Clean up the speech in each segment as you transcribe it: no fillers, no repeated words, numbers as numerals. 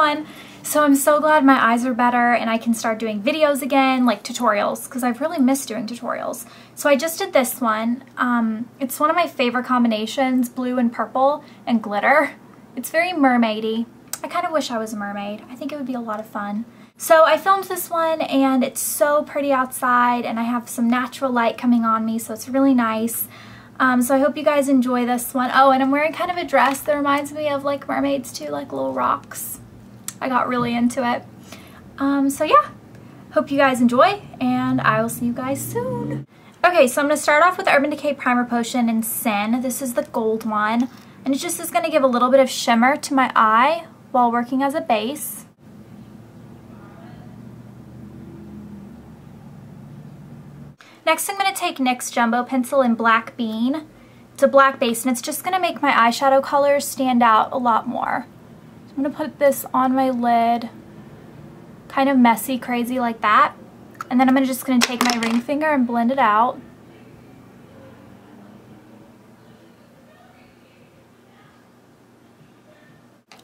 fun. So I'm so glad my eyes are better and I can start doing videos again, like tutorials, because I've really missed doing tutorials. So I just did this one. It's one of my favorite combinations, blue and purple and glitter. It's very mermaidy. I kind of wish I was a mermaid. I think it would be a lot of fun. So I filmed this one and it's so pretty outside and I have some natural light coming on me, so it's really nice. So I hope you guys enjoy this one. Oh, and I'm wearing kind of a dress that reminds me of like mermaids too, like little rocks. I got really into it. So yeah, hope you guys enjoy and I will see you guys soon. Okay, so I'm gonna start off with Urban Decay Primer Potion in Sin. This is the gold one. And it just is gonna give a little bit of shimmer to my eye while working as a base. Next, I'm gonna take NYX Jumbo Pencil in Black Bean. It's a black base and it's just gonna make my eyeshadow colors stand out a lot more. I'm going to put this on my lid, kind of messy, crazy like that. And then I'm just going to take my ring finger and blend it out.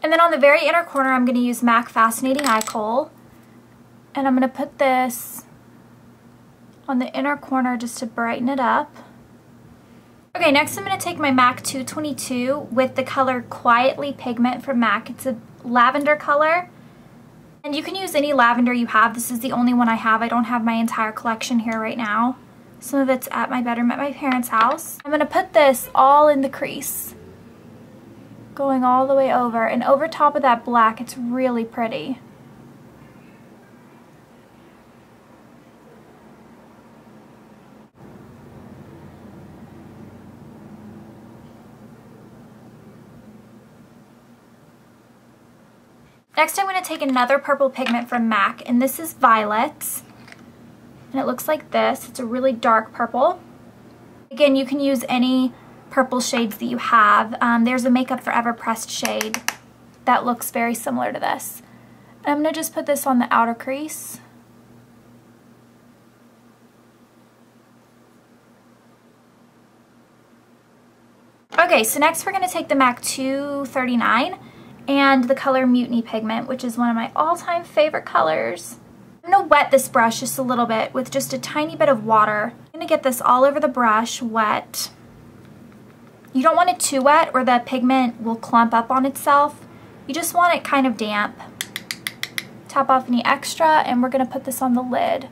And then on the very inner corner, I'm going to use MAC Fascinating Eye Coal. And I'm going to put this on the inner corner just to brighten it up. Okay, next I'm going to take my MAC 222 with the color Quietly Pigment from MAC. It's a lavender color, and you can use any lavender you have. This is the only one I have. I don't have my entire collection here right now. Some of it's at my bedroom at my parents' house. I'm going to put this all in the crease, going all the way over, and over top of that black, it's really pretty. Next, I'm going to take another purple pigment from MAC, and this is Violet, and it looks like this. It's a really dark purple. Again, you can use any purple shades that you have. There's a Makeup Forever pressed shade that looks very similar to this. I'm going to just put this on the outer crease. Okay, so next we're going to take the MAC 239. And the color Mutiny Pigment, which is one of my all-time favorite colors. I'm going to wet this brush just a little bit with just a tiny bit of water. I'm going to get this all over the brush wet. You don't want it too wet or the pigment will clump up on itself. You just want it kind of damp. Top off any extra, and we're going to put this on the lid.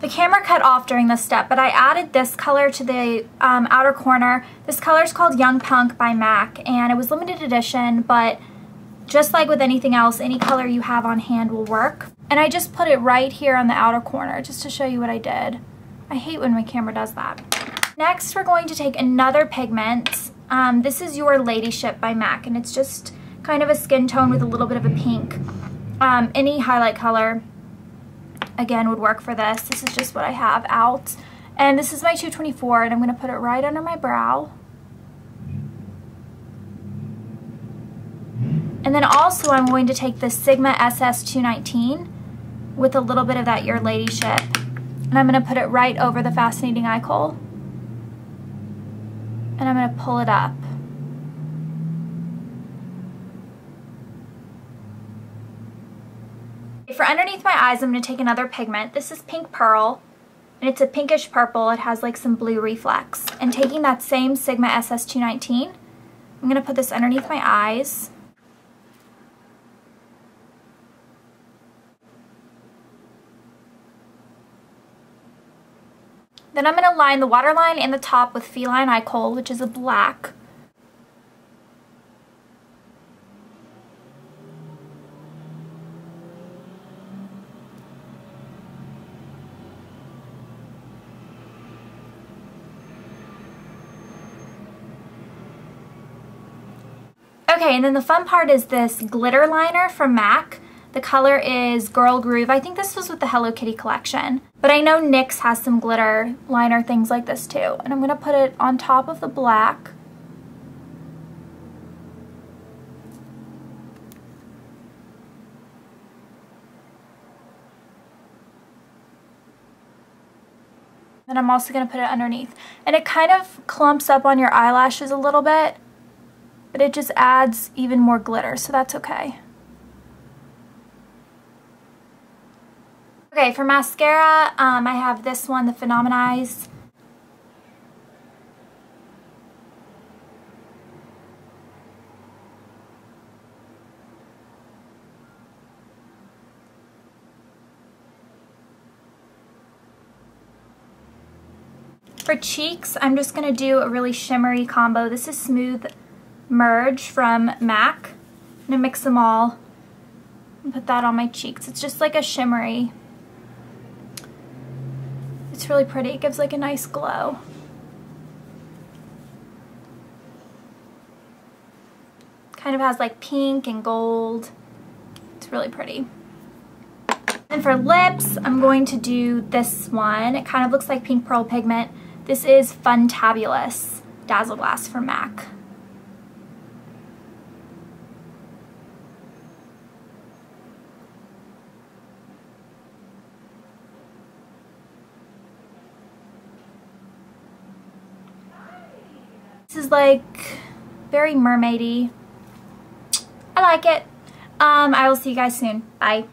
The camera cut off during this step, but I added this color to the outer corner. This color is called Young Punk by MAC, and it was limited edition, but just like with anything else, any color you have on hand will work. And I just put it right here on the outer corner just to show you what I did. I hate when my camera does that. Next, we're going to take another pigment. This is Your Ladyship by MAC, and it's just kind of a skin tone with a little bit of a pink. Any highlight color, again, would work for this. This is just what I have out. And this is my 224, and I'm going to put it right under my brow. And then also I'm going to take the Sigma SS219 with a little bit of that Your Ladyship. And I'm going to put it right over the Fascinating Eye Kohl. And I'm going to pull it up. For underneath my eyes, I'm going to take another pigment. This is Pink Pearl, and it's a pinkish purple. It has like some blue reflex. And taking that same Sigma SS219, I'm going to put this underneath my eyes. Then I'm going to line the waterline and the top with Feline Eye Kohl, which is a black. Okay, and then the fun part is this glitter liner from MAC. The color is Girl Groove. I think this was with the Hello Kitty collection, but I know NYX has some glitter liner things like this too. And I'm going to put it on top of the black. Then I'm also going to put it underneath. And it kind of clumps up on your eyelashes a little bit, but it just adds even more glitter, so that's okay. Okay, for mascara, I have this one, the Phenomen'eyes. For cheeks, I'm just going to do a really shimmery combo. This is Smoothe Merge from MAC. I'm going to mix them all and put that on my cheeks. It's just like a shimmery. It's really pretty. It gives like a nice glow. Kind of has like pink and gold. It's really pretty. And for lips, I'm going to do this one. It kind of looks like pink pearl pigment. This is Funtabulous Dazzleglass from MAC. This is like very mermaidy. I like it. I will see you guys soon. Bye.